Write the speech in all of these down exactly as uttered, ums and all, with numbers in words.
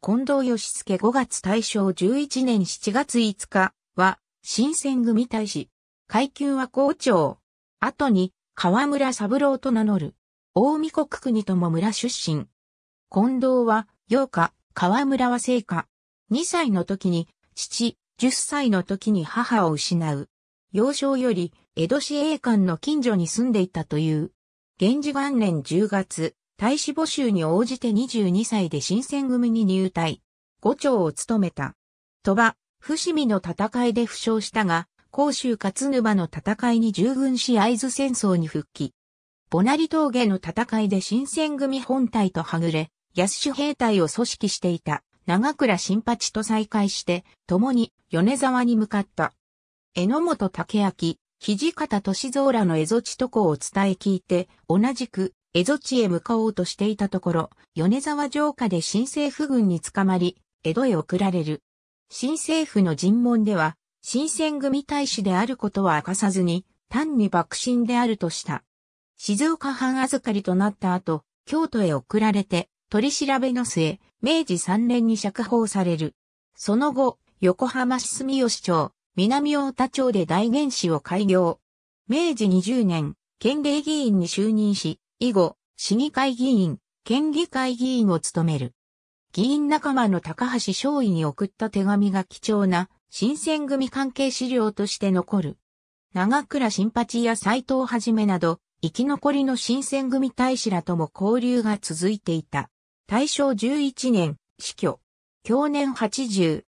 近藤義助ごがつ大正じゅういちねんしちがついつかは新選組大使。階級は校長。後に河村三郎と名乗る。近江国国友村出身。近藤は養家、河村は生家。にさいの時に父、じゅっさいの時に母を失う。幼少より江戸市営館の近所に住んでいたという。元治元年じゅうがつ。大使募集に応じてにじゅうにさいで新選組に入隊。伍長を務めた。鳥羽、伏見の戦いで負傷したが、甲州勝沼の戦いに従軍し会津戦争に復帰。母成峠の戦いで新選組本隊とはぐれ、安兵衛隊を組織していた長倉新八と再会して、共に米沢に向かった。榎本武揚、土方歳三らの蝦夷地渡航を伝え聞いて、同じく、蝦夷地へ向かおうとしていたところ、米沢城下で新政府軍に捕まり、江戸へ送られる。新政府の尋問では、新選組大使であることは明かさずに、単に幕臣であるとした。静岡藩預かりとなった後、京都へ送られて、取り調べの末、めいじさんねんに釈放される。その後、横浜市住吉町、南太田町で大元市を開業。めいじにじゅうねん、県令議員に就任し、以後、市議会議員、県議会議員を務める。議員仲間の高橋少尉に送った手紙が貴重な新選組関係資料として残る。長倉新八や斎藤はじめなど、生き残りの新選組大使らとも交流が続いていた。大正じゅういちねん、死去。享年はちじゅ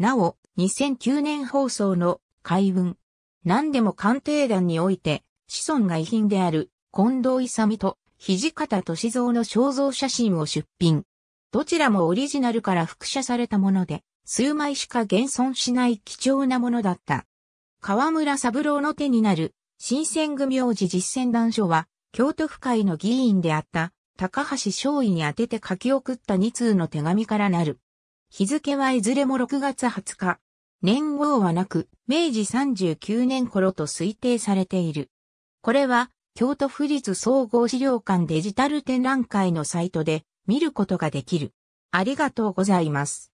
う。なお、にせんきゅうねん放送の海運。何でも鑑定団において、子孫が遺品である。近藤勇と土方歳三の肖像写真を出品。どちらもオリジナルから複写されたもので、数枚しか現存しない貴重なものだった。河村三郎の手になる新選組王子実践談書は、京都府会の議員であった高橋少尉に宛てて書き送ったにつうの手紙からなる。日付はいずれもろくがつはつか。年号はなく、めいじさんじゅうきゅうねん頃と推定されている。これは、京都府立総合資料館デジタル展覧会のサイトで見ることができる。ありがとうございます。